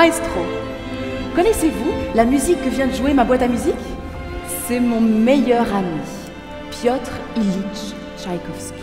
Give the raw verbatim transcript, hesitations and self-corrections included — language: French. Maestro, connaissez-vous la musique que vient de jouer ma boîte à musique? C'est mon meilleur ami, Piotr Illich Tchaikovsky.